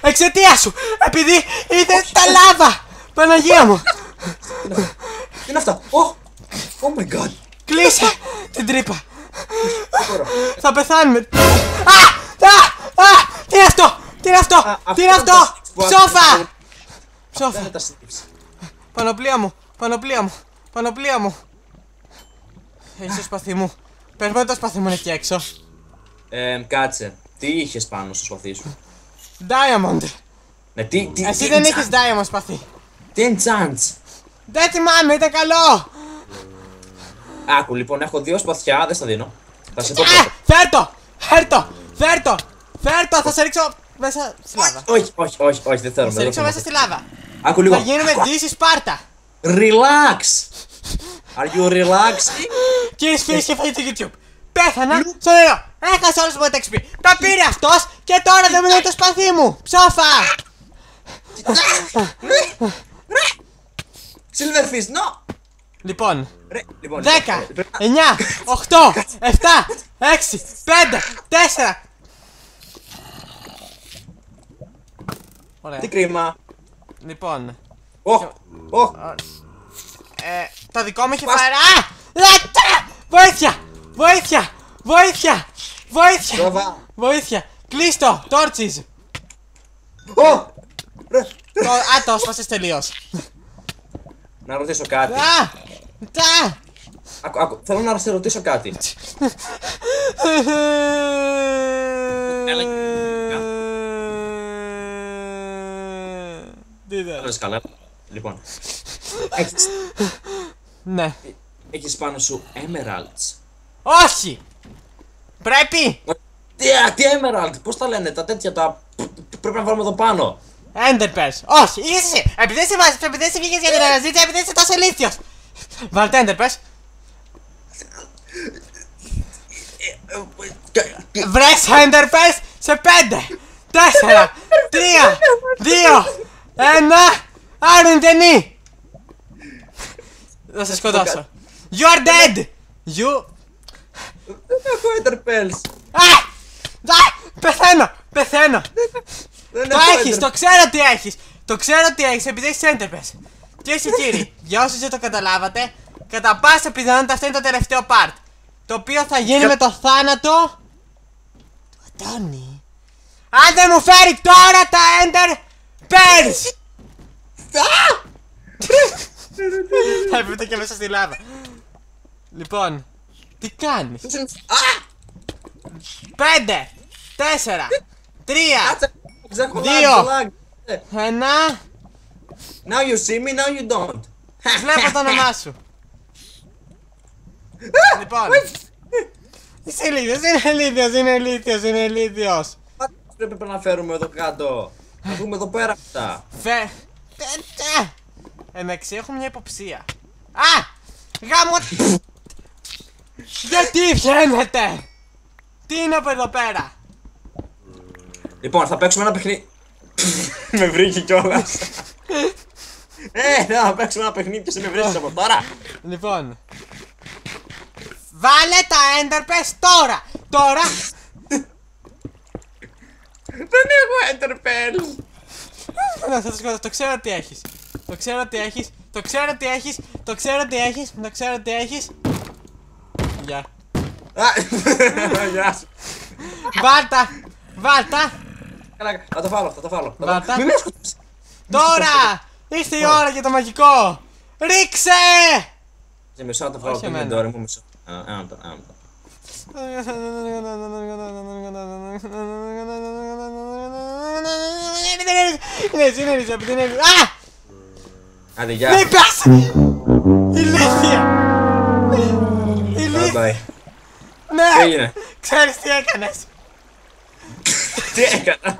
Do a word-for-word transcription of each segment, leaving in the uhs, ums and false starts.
Εξαιτία σου, επειδή είδε τα λάβα! Παναγία μου! Τι είναι αυτά? Oh my god! Κλείσε την τρύπα! Θα πεθάνουμε! Τι είναι αυτό! Τι είναι αυτό! Τι είναι αυτό! Ψόφα! Ψόφα! Πανοπλία μου! Πανοπλία μου! Πανοπλία μου! Έχεις το σπαθί μου. Πες με το σπαθί μου εκεί έξω. Ε, κάτσε. Τι είχες πάνω στο σπαθί σου? Diamond. Ναι, τι, τι, εσύ τι δεν είχες diamond σπαθί. Τι enchants? Δεν θυμάμαι, ήταν καλό. Άκου λοιπόν, έχω δύο σπαθιά, δεν στα δίνω. Θα σε πω πρώτα. Φέρτο! Φέρτο! Φέρτο! Φέρτο! Θα σε ρίξω μέσα στη λάβα. Όχι, όχι, όχι, όχι, δεν θέλω. Θα σε ρίξω μέσα στη λάβα. Άκου λίγο. Θα γίνουμε Δύση Σπάρτα. Relax. Are you relaxing? Κύριε φίλοι και φίλοι του YouTube, πέθανα στο νερό. Έχασα όλους μου τα εξ πι. Τα πήρε αυτός και τώρα δεν μιλάει το σπαθί μου. Ψόφα! Silverfish, no! Λοιπόν, δέκα, εννιά, οκτώ, επτά, έξι, πέντε, τέσσερα. Ωραία. Τι κρίμα. Λοιπόν. Το δικό μου έχει φάει. Α! Βοήθεια! Βοήθεια! Βοήθεια! Βοήθεια! Βοήθεια! Κλείστο! Τόρτσις! Α, το έσπασες τελείως. Να ρωτήσω κάτι. Ακού, ακού, θέλω να σε ρωτήσω κάτι. Τι δεν λες καλά? Λοιπόν, έχεις... Ναι. Έχεις πάνω σου emeralds? Όχι! Πρέπει! Τι, τι emerald, πώς τα λένε, τα τέτοια τα... Πρέπει να βάλουμε εδώ πάνω. Enderpearls, όχι, είσαι! Επειδή σε βάζεις, επειδή σε βγήκες για την αναζήτηση, επειδή είσαι τόσο ηλίθιος. Βάλτε enderpearls. Βρες enderpearls σε πέντε, τέσσερα, τρία, δύο, ένα. Άρουν ταινί! Θα σε σκοτώσω. You are dead! You... Δεν έχω enderpearls. Πεθαίνω! Πεθαίνω! Το έχεις! Το ξέρω τι έχεις! Το ξέρω τι έχεις επειδή έχεις enderpearls. Και εσύ κύριοι, για όσοι δεν το καταλάβατε, κατά πάσα πιθανότητα αυτό είναι το τελευταίο part, το οποίο θα γίνει με το θάνατο του Αντώνη. Αν δεν μου φέρει τώρα τα enderpearls! Θα έπρεπε και μέσα στη λάβα. Λοιπόν, τι κάνεις? Πέντε, τέσσερα, τρία, δύο, ένα. Now you see me, now you don't. Βλέπω το όνομά σου. Λοιπόν, είσαι ηλίθιος, είναι ηλίθιος, είναι ηλίθιος, είναι ηλίθιος. Πρέπει να φέρουμε εδώ κάτω. Να δούμε εδώ πέρα αυτά. Εντάξει, έχω μια υποψία. Α! Γάμο! Γιατί βγαίνετε! Τι είναι από εδώ πέρα? Λοιπόν, θα παίξουμε ένα παιχνίδι. Με βρήκε κιόλας. Ε, θα παίξουμε ένα παιχνίδι και σε με βρίσκεις από τώρα. Λοιπόν, βάλε τα enderpearls τώρα! Τώρα! Δεν έχω enderpearls. Να σας σκοτώ, το ξέρω τι έχεις. Το ξέρω τι έχεις, το ξέρω τι έχεις, το ξέρω τι έχεις, το ξέρω τι έχεις. Γεια. Γεια σου. Βάλτα, βάλτα. Θα το φάλω, θα το φάλω. Βάλτα. Τώρα, ήρθε η ώρα για το μαγικό. Ρίξε! Μισό να το φάλω, το μεντόρι μου μισό. Είναι σύνερης από την Εύη. Α! Άντε γεια. Με πάση! Ηλίθεια! Ηλίθεια! Ναι! Ξέρεις τι έκανες! Τι έκανα!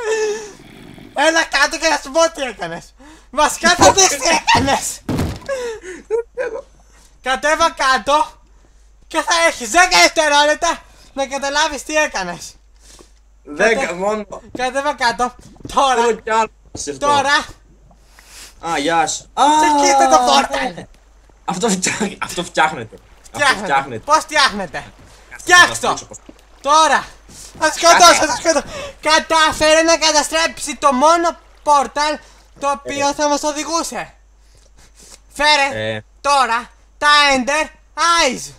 Έλα κάτω και να σου πω τι έκανες! Βασικά θα δεις τι έκανες! Κατέβα κάτω και θα έχεις δέκα δευτερόλεπτα να καταλάβεις τι έκανες! δέκα μόνο! Κατέβα κάτω! Τώρα! Τώρα! Α, γεια σου! Τσεκίστε το πόρταλ! Αυτό φτιάχνεται! Φτιάχνεται! Πώς φτιάχνεται! Φτιάξτο! Τώρα! Θα σκοτώσω, θα σκοτώσω! Κατάφερε να καταστρέψει το μόνο πόρταλ το οποίο θα μας οδηγούσε! Φέρε τώρα τα Ender Eyes!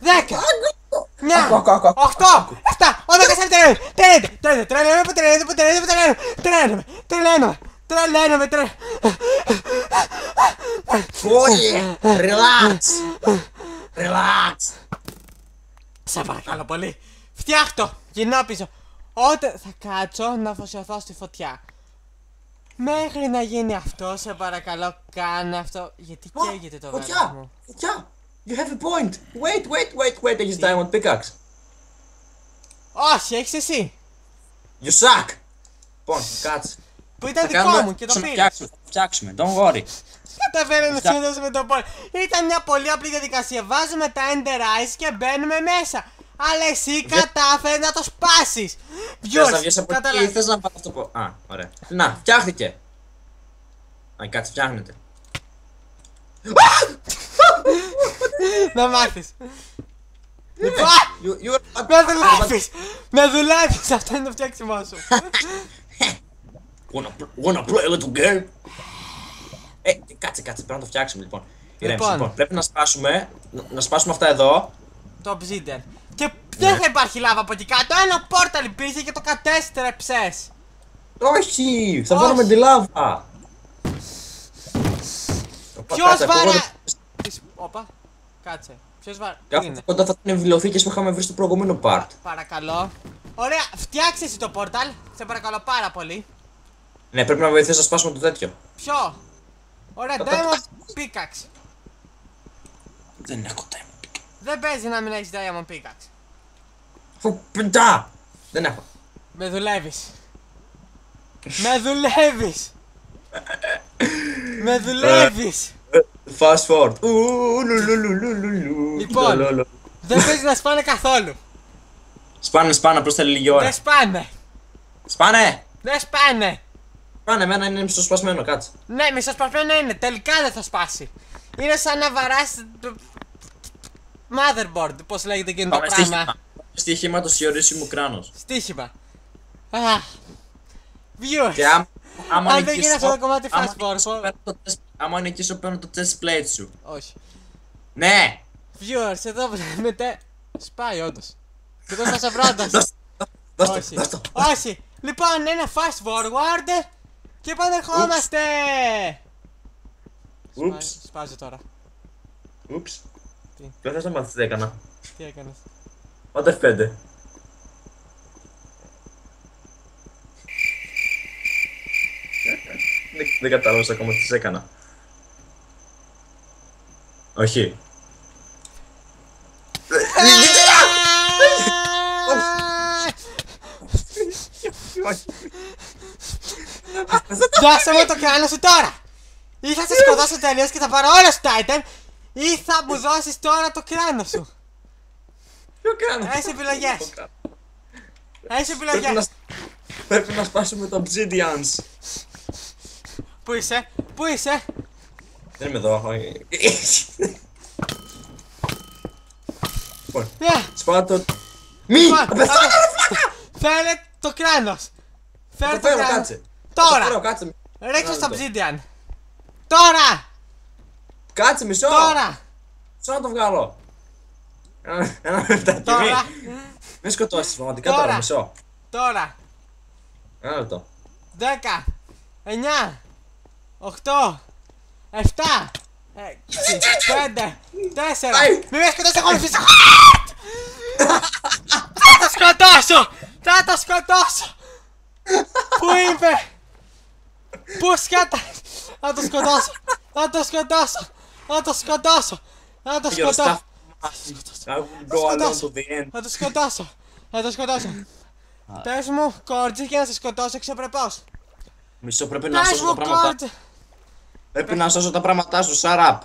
Δέκα! Μια! Οχτώ! Εφτά! Οδέκα σαν τρελαίνουμε! Τρελαίνουμε! Τρελαίνουμε! Τρελαίνουμε! Τρελαίνουμε! Τρελαίνουμε! Τρελαίνουμε! Τρελαίνουμε! Φόγε! Ρελάξ! Ρελάξ! Σε παρακαλώ πολύ! Φτιάχτω! Γυρνάω πίσω! Ότε θα κάτσω να αφοσιωθώ στη φωτιά. Μέχρι να γίνει αυτό, σε παρακαλώ, κάνε αυτό. Γιατί καίγεται το βέλος μου. Φωτιά! You have a point! Wait, wait, wait, wait, έχεις diamond pickaxe. Όχι, έχεις εσύ. You suck! Λοιπόν, κάτσε. Που ήταν δικό μου και το πήρες. Θα φτιάξουμε, don't worry. Καταφέραμε να συνδέσουμε το πόλεμο. Ήταν μια πολύ απλή διαδικασία. Βάζουμε τα Ender Eyes και μπαίνουμε μέσα. Αλλά εσύ κατάφερε να το σπάσεις. Ποιος, καταλάβεις. Θες να πάω αυτό που... Α, ωραία. Να, φτιάχθηκε. Α, κάτσε, φτιάχνεται. Να μάθεις. Λοιπόν, να δουλεύεις! Να δουλεύεις! Αυτό είναι το φτιάξιμό σου. Wanna play a little girl? Ε, κάτσε, κάτσε, πρέπει να το φτιάξουμε λοιπόν. Λοιπόν, πρέπει να σπάσουμε, να σπάσουμε αυτά εδώ. Το ψίτερ. Και δεν θα υπάρχει λάβα από εκεί κάτω, ένα πόρταλ υπήρχε και το κατέστρεψες. Όχι, θα βάλουμε τη λάβα. Ποιος βαρά... Όπα, κάτσε. Ποιος βαρά... Κοντά θα ήταν βιλωθήκες που είχαμε βρει στο προηγούμενο part. Παρακαλώ. Ωραία, φτιάξε εσύ το πόρταλ. Σε παρακαλώ πάρα πολύ. Ναι, πρέπει να βοηθήσεις να σπάσουμε το τέτοιο. Ποιο? Ωραία, diamond pickaxe. Δεν έχω diamond pickaxe. Δεν παίζει να μην έχεις diamond pickaxe. Φου, πεντά! Δεν έχω. Με δουλεύεις. Με δουλεύεις. Με δουλεύεις! Fast forward! Λοιπόν, δεν παίζει να σπάνε καθόλου! Σπάνε, σπάνε, απλώς θέλει λίγη ώρα! Δεν σπάνε! Σπάνε! Δεν σπάνε! Σπάνε, εμένα είναι μισοσπασμένο, κάτσε! Ναι, μισοσπασμένο είναι, τελικά δεν θα σπάσει! Είναι σαν να βαράς... Motherboard, πως λέγεται εκείνο το πράγμα! Στοίχημα το σιωρίσιμου κράνος! Στοίχημα! Αχ! Viewers! Αν δεν γίνει αυτό το κομμάτι fast forward. Άμα είναι εκεί σου παίρνω το chest plate σου. Όχι. Ναι! Viewers, εδώ βλέπετε. Σπάει όντως. Και το σπάσα πρώτος. Όχι. Όχι. Λοιπόν, ένα fast forward. Και επανερχόμαστε. Σπάζει τώρα. Ούψ. Δεν θες να μάθεις τι έκανα. Τι έκανες? Όταν εφ πέντε. Δεν κατάλαβα ακόμα τι έκανα. Όχι. Δώσε μου το κράνο σου τώρα! Ή θα σε σκοτώσω τελείως και θα πάρω όλα σου τα item, ή θα μου δώσεις τώρα το κράνο σου. Ποιο κράνο? Έχεις επιλογές. Έχεις επιλογές. Πρέπει να σπάσουμε τα obsidians. Πού είσαι, πού είσαι? Δεν είμαι εδώ, όχι. Λοιπόν, σπάω το... Μη! Απεθάνω φλάκα! Φέρε το κράνος! Φέρε το κράνος! Τώρα! Ρίξω στα obsidian! Τώρα! Κάτσε μισό! Τώρα! Μισό να το βγάλω! Ένα λεπτάκι, μη! Μη σκοτώσεις πραγματικά τώρα, μισό! Τώρα! Ένα λεπτό! Δέκα! Εννιά! Οχτώ! Εφτά! Πέντε! Τέσσερα! Μην με σκοτώσεις, έχω φύση! Θα τα σκοτώσω! Θα τα σκοτώσω! Πού είμαι! Πού σκάτα! Θα το σκοτώσω! Θα το σκοτώσω! Θα το σκοτώσω! Θα το σκοτώσω! Θα το σκοτώσω! Θα το σκοτώσω! Πες μου κόρτζι και να σε σκοτώσω εξεπρεπώς! Μισό, πρέπει να σώσω τα πράγματα! Πρέπει να σώσω τα πράγματά σου, σαραπ!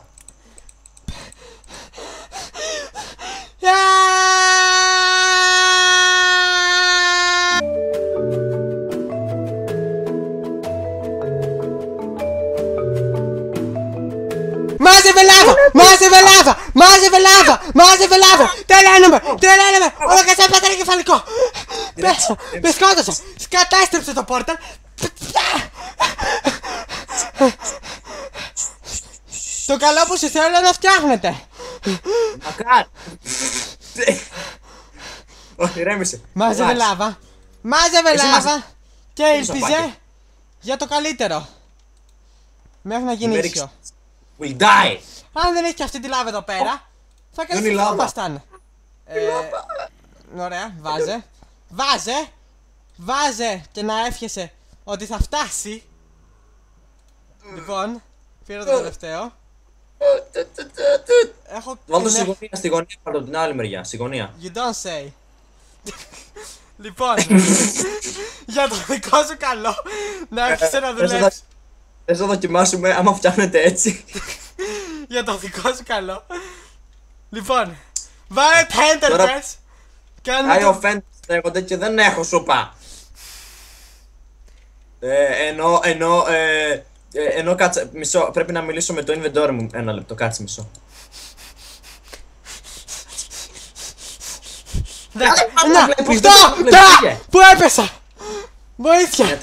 Μάζευε λάβα! Μάζευε λάβα! Μάζευε λάβα! Μάζευε λάβα! Τελένομαι! Τελένομαι! Ολοκαισέ πέτανε κεφαλικό! Με σκότωσε! Σκατάστρεψε το πόρταλ! Το καλό που σου θέλω να φτιάχνετε! Μακάρ! Όχι, ρέμισε! Μάζευε λάβα! Μάζευε λάβα! Και ήλπιζε για το καλύτερο! Μέχρι να γίνει ίσιο! We'll die. Αν δεν έχει και αυτή τη λάβα εδώ πέρα, oh, θα κάνει τι ήμασταν. Ωραία, βάζε. Βάζε! Βάζε! Και να εύχεσαι ότι θα φτάσει. Λοιπόν, πήρα το τελευταίο. Έχω. Βάλω στη γωνία, στη γωνία, από την άλλη μεριά. Στη γωνία. You don't say. Λοιπόν, για το δικό σου καλό, να άρχισε να δουλεύει. Θες να δοκιμάσουμε άμα φτιάχνετε έτσι? Για το δικό σου καλό. Λοιπόν, βάλε τα έντερνες. Άι οφέντες λέγονται και δεν έχω σούπα. Ενώ, ενώ, ενώ κάτσε μισό, πρέπει να μιλήσω με το inventory μου. Ένα λεπτό, κάτσε μισό. Πού έπεσα! Βοήθεια!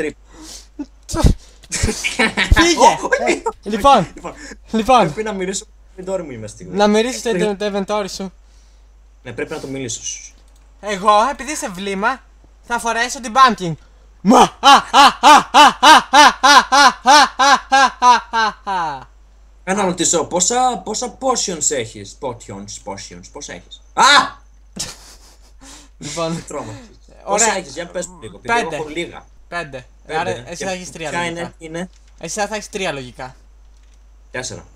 Φύγε! Λοιπόν, λοιπόν. Πρέπει να μυρίσω το inventory μου, είμαι στιγμή. Να μυρίσεις το inventory σου. Ναι, πρέπει να το μιλήσω. Εγώ, επειδή είσαι βλήμα, θα φορέσω την pumpkin. Μα! Ένα ρωτήσω, πόσα potions έχεις? Potions, potions, πόσα έχεις? Α! Λοιπόν, πόσα έχεις, για πες μου λίγο, επειδή έχω λίγα. Πέντε. Άρα εσύ θα έχεις τρία λογικά. Είναι. Εσύ θα έχεις τρία λογικά. Τέσσερα.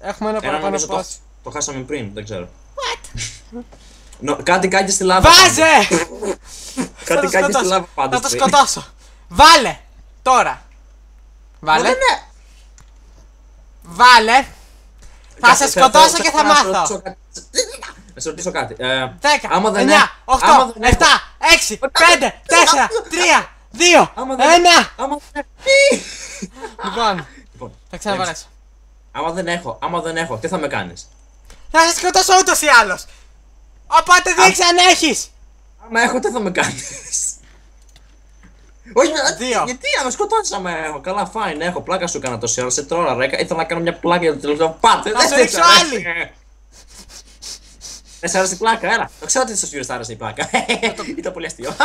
Έχουμε ένα, ένα παραπάνω πώς. Το, το χάσαμε πριν, δεν ξέρω. What? No, κάτι κάνει στη λάβα. Βάζε! Κάτι κάνει στη λάβα πάντως. Θα το σκοτώσω. Βάλε! Τώρα. Βάλε. Βάλε. Βάλε. Θα Κάτσε, σε σκοτώσω θα, και θα, θα μάθω. Να σε ρωτήσω κάτι. δέκα, εννιά, οκτώ, επτά, έξι, πέντε, τέσσερα, τρία, δύο, ένα. Λοιπόν, θα ξαναβαρέσω. Άμα δεν έχω, άμα δεν έχω, τι θα με κάνεις? Θα σε σκοτώσω ούτως ή άλλως. Οπότε δείξε αν έχεις. Άμα έχω, τι θα με κάνεις? Όχι, γιατί άμα σκοτώσεις άμα έχω? Καλά, φάιν, έχω, πλάκα σου έκανα τόση ώρα, σε τρώω ρέκα. Ήθελα να κάνω μια πλάκα για το τελευταίο. Πάτε, δεν σε άλλη. Δεν σ' άρεσε η πλάκα, έλα. Το ξέρω ότι στο σφύριο σ' άρεσε η πλάκα. Ήταν πολύ αστείο.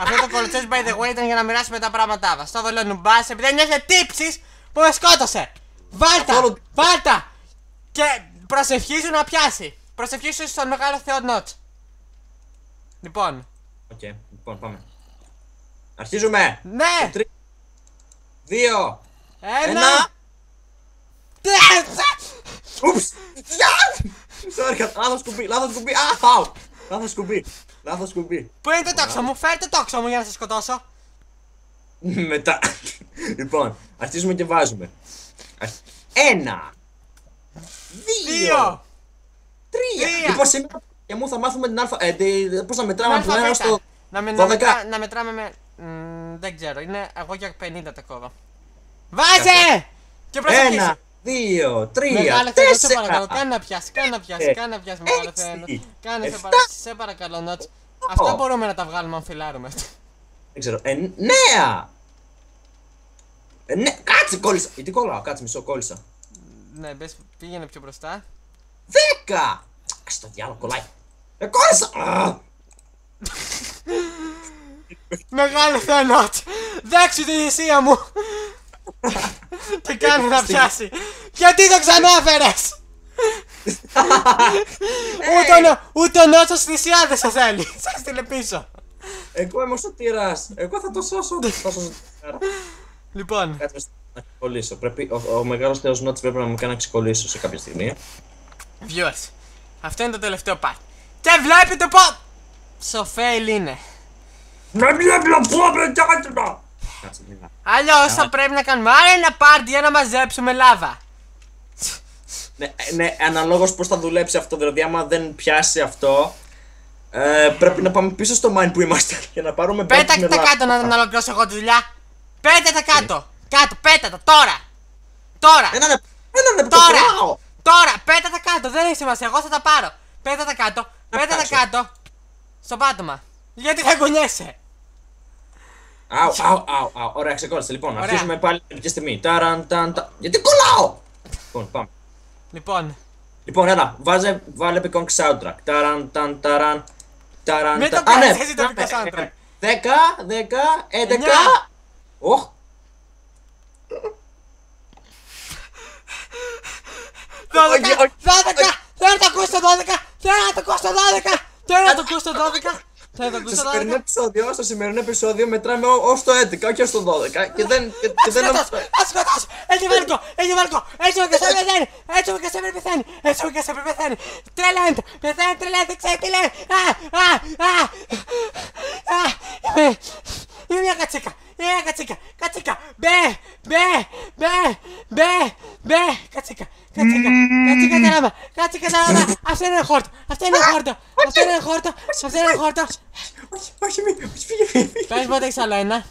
Αυτό το κολοτσές by the way ήταν για να μοιράσουμε τα πράγματά μας. Το βελόνι μπάς, επειδή δεν νιώσε τύψεις που με σκότωσε. Βάλτα, βάλτα. Και προσευχή σου να πιάσει. Προσευχή σου στον μεγάλο θεό Notch. Λοιπόν. Οκ, λοιπόν πάμε. Αρχίζουμε. Ναι. Δύο. Ένα. Ούψ. Λάθος κουμπί, λάθος κουμπί, αχάου! Λάθος κουμπί, λάθος κουμπί. Πού είναι το τόξο μου, φέρ το τόξο μου για να σε σκοτώσω. Μετά. Λοιπόν, αρχίζουμε και βάζουμε. Ένα. Δύο. Τρία. Λοιπόν, σήμερα για μου θα μάθουμε την αλφα... πώς να μετράμε από το ένα στο... Να μετράμε με... δεν ξέρω, είναι εγώ για πενήντα τα κόβω. Βάζε! Και προσοχή! Δύο, τρία, τέσσερα. Κάνε να πιάσει, κάνε να πιάσει, κάνε να πιάσει μεγάλο θεένος. Κάνε σε παρακαλώ Notch. Αυτά μπορούμε να τα βγάλουμε αν φιλάρουμε. Δεν ξέρω, εννέα. Κάτσε κόλλησα, γιατί κόλλαω, κάτσε μισό κόλλησα. Ναι, μπες πήγαινε πιο μπροστά. Δέκα. Ας το διάλογο κολλάει. Ε, κόλλησα. Μεγάλο θεένος, δέξου τη θυσία μου. Και κάνει να πιάσει. Γιατί το ξανάφερες? Ούτε ο Νότσος θυσιάδες σας θέλει. Σας στείλε πίσω. Εγώ είμαι ο σωτήρας. Εγώ θα το σώσω. Λοιπόν. Ο μεγάλος θεός Νότσος πρέπει να μου κάνει να ξεκολλήσω σε κάποια στιγμή. Viewers, αυτό είναι το τελευταίο part. Και βλέπετε πως Σοφέιλ είναι. Αλλιώς θα πρέπει να κάνουμε άλλο ένα πάρτι για να μαζέψουμε λάβα. Ναι, ναι, αναλόγως πως θα δουλέψει αυτό. Δηλαδή, άμα δεν πιάσει αυτό, ε, πρέπει να πάμε πίσω στο mine που είμαστε για να πάρουμε πάλι. Πέτα τα κάτω να, να ολοκληρώσω εγώ τη δουλειά. Πέτα τα κάτω. Κάτω, πέτα τα τώρα. Τώρα. Ένα, ένα λεπτό. Τώρα. Τώρα. Τώρα, πέτα τα κάτω. Δεν έχει σημασία. Εγώ θα τα πάρω. Πέτα τα κάτω. Πέτα τα κάτω. Στο πάτωμα. Γιατί θα γωνιέσαι. Αου, αου, αου, αου. Ωραία, ξεκόλλησε. Λοιπόν, ωραία. Αρχίζουμε πάλι κάποια στιγμή. Ταραν, ταν, ταν. Γιατί κολλάω. Λοιπόν, πάμε. Λοιπόν, λοιπόν, έλα, βάζε, βάλε Epic Kong soundtrack. Ταραν, ταν, ταραν, ταραν. Μην το κάνεις εσύ το Epic Kong soundtrack. Δέκα, δέκα, έντεκα. Οχ. Δώδεκα, δώδεκα, θέλω να το ακούσω δώδεκα, θέλω να το ακούσω δώδεκα, θέλω να το ακούσω δώδεκα. Στο σημερινό επεισόδιο, στο σημερινό επεισόδιο μετράμε ως το έντεκα, όχι ως το δώδεκα και δεν... Ας σκοτώσω, ας σκοτώσω, έτσι βαλκό, έτσι βαλκό, έτσι μου και σε πεθαίνει, έτσι μου και σε πεθαίνει, έτσι μου και σε πεθαίνει, τρελαίνεται, πεθαίνει, τρελαίνεται, ξέρει τι λέει, α, α, α, α, είμαι μια κατσίκα, είμαι μια κατσίκα, κατσίκα, μπε, μπε, μπε, μπε, μπε, κατσίκα. Κατσίκα, κατσίκα τα λάμα, κατσίκα τα λάμα, αυτό είναι ένα χόρτο, αυτό είναι ένα χόρτο, αυτό είναι ένα χόρτο, αυτό είναι ένα χόρτο. Όχι, όχι, όχι, φύγε, φύγε. Πες πότε έχεις άλλο ένα.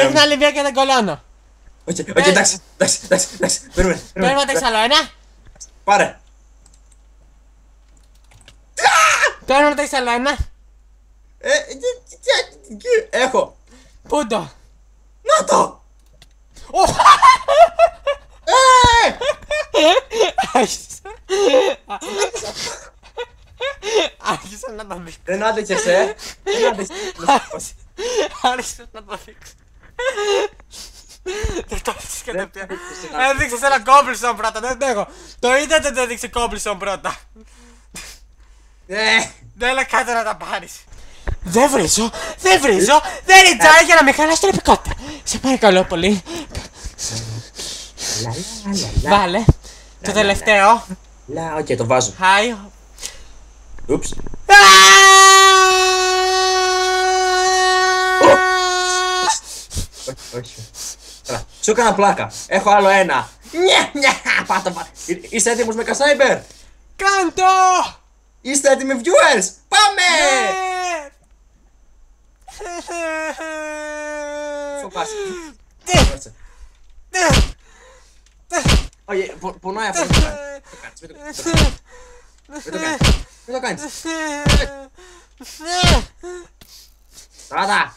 Ρίχνω άλλη βία και δεν κολλώνω. Όχι, όχι, εντάξει, εντάξει, εντάξει, περίμενε. Πες πότε έχεις άλλο ένα. Πάρε. Πες πότε έχεις άλλο ένα. Έχω. Πού το. Να το. Άρχισα να το δείξω. Δεν άντεξες, ε! Άρχισα να το δείξω. Δεν το έδειξες κατευθείαν. Έδειξες ένα κόμπλισον πρώτα, δεν έχω. Το είδατε ότι έδειξε κόμπλισον πρώτα. Δεν έλα κάτω να τα πάρεις. Δεν βρίζω, δεν βρίζω, δεν ριτζάρει για να μην χαλάσει την επικότητα. Σε παρακαλώ πολύ. Βάλε το τελευταίο. Λα, οκ, το βάζω. Χάι. Ούψ. Όχι, σου έκανα πλάκα. Έχω άλλο ένα. Πάτα, πάτα. Είστε έτοιμος με κασάιμπερ. Κάντο. Είστε έτοιμοι viewers. Πάμε. Φοβάσαι. Όχι, πονάει αυτό. Μην το κάνεις, μην το κάνεις. Στράτα!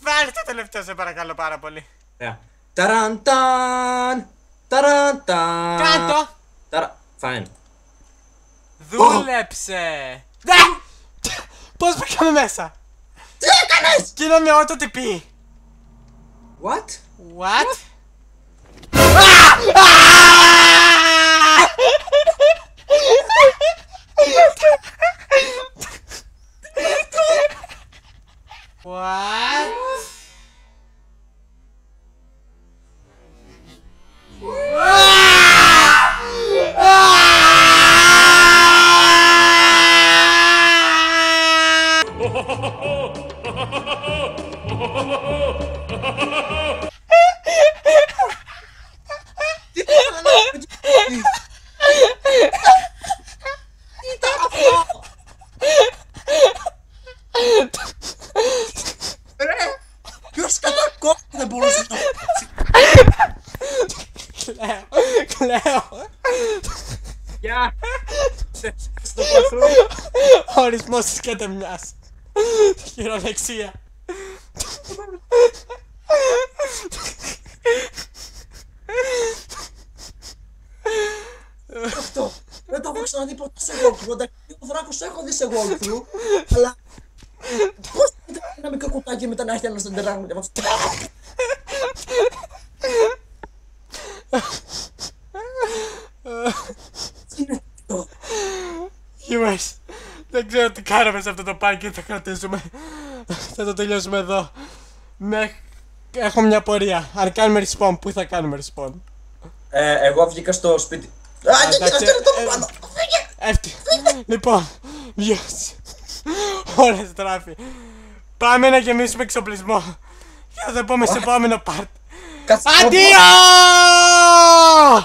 Βάλε το τελευταίο σε παρακαλώ πάρα πολύ. Ταραντάν! Ταραντάν! Κάτω! Φάιν. Δούλεψε! Πώς πήγαμε μέσα! Τι έκανες! Γίναμε ό,τι τι πει! What? What? What? Ορισμός της κατεμιάς. Χειροδεξία. Αυτό. Δεν το έχω ξαναδεί ποτέ σε walkthrough. Εντάξει, ο Δράκος έχω δει σε walkthrough. Αλλά πώς ήταν ένα μικρό κουτάκι μετά να έρθει ένας να τεράγουν. κάναμε σε αυτό το πάρκι, θα κρατήσουμε. Θα το τελειώσουμε εδώ. Με... Έχω μια πορεία. Αν κάνουμε respawn, πού θα κάνουμε respawn? Ε, εγώ βγήκα στο σπίτι. Α, και κοίταξε το πάνω. Λοιπόν, βγες. Ωραία, στράφη. Πάμε να γεμίσουμε εξοπλισμό. Και θα τα πούμε σε επόμενο part. Αντίο!